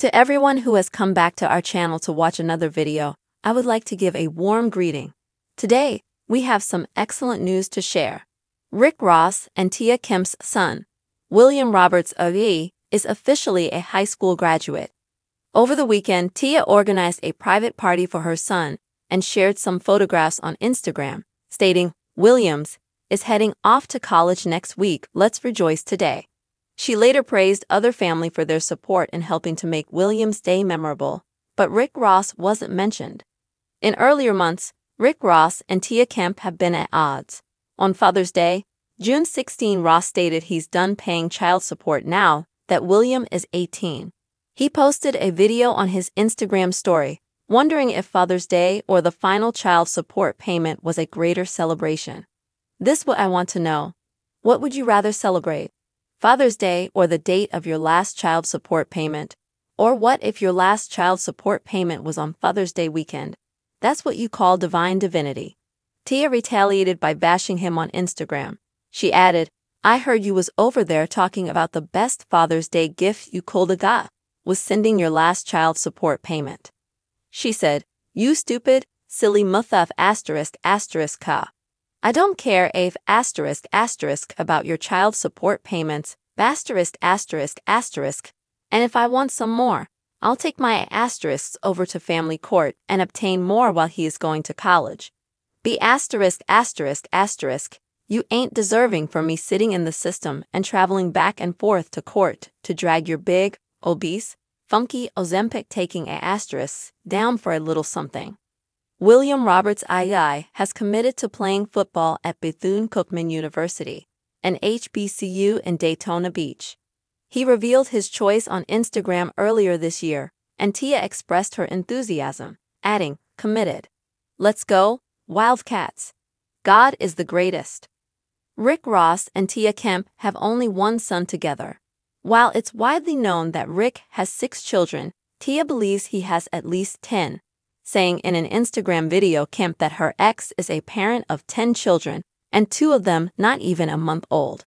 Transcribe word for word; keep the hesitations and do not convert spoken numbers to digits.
To everyone who has come back to our channel to watch another video, I would like to give a warm greeting. Today, we have some excellent news to share. Rick Ross and Tia Kemp's son, William Roberts the third, is officially a high school graduate. Over the weekend, Tia organized a private party for her son and shared some photographs on Instagram, stating, "Williams is heading off to college next week. Let's rejoice today." She later praised other family for their support in helping to make William's day memorable, but Rick Ross wasn't mentioned. In earlier months, Rick Ross and Tia Kemp have been at odds. On Father's Day, June sixteenth, Ross stated he's done paying child support now that William is eighteen. He posted a video on his Instagram story, wondering if Father's Day or the final child support payment was a greater celebration. "This what I want to know. What would you rather celebrate? Father's Day or the date of your last child support payment? Or what if your last child support payment was on Father's Day weekend? That's what you call divine divinity." Tia retaliated by bashing him on Instagram. She added, "I heard you was over there talking about the best Father's Day gift you coulda got was sending your last child support payment." She said, "You stupid, silly muthaf asterisk asterisk ka. I don't care if asterisk asterisk about your child support payments, asterisk asterisk asterisk, and if I want some more, I'll take my asterisks over to family court and obtain more while he is going to college. Be asterisk asterisk asterisk, you ain't deserving for me sitting in the system and traveling back and forth to court to drag your big, obese, funky Ozempic taking a asterisk down for a little something." William Roberts the third has committed to playing football at Bethune-Cookman University, an H B C U in Daytona Beach. He revealed his choice on Instagram earlier this year, and Tia expressed her enthusiasm, adding, "Committed. Let's go, Wildcats. God is the greatest." Rick Ross and Tia Kemp have only one son together. While it's widely known that Rick has six children, Tia believes he has at least ten, saying in an Instagram video Kemp that her ex is a parent of ten children, and two of them not even a month old.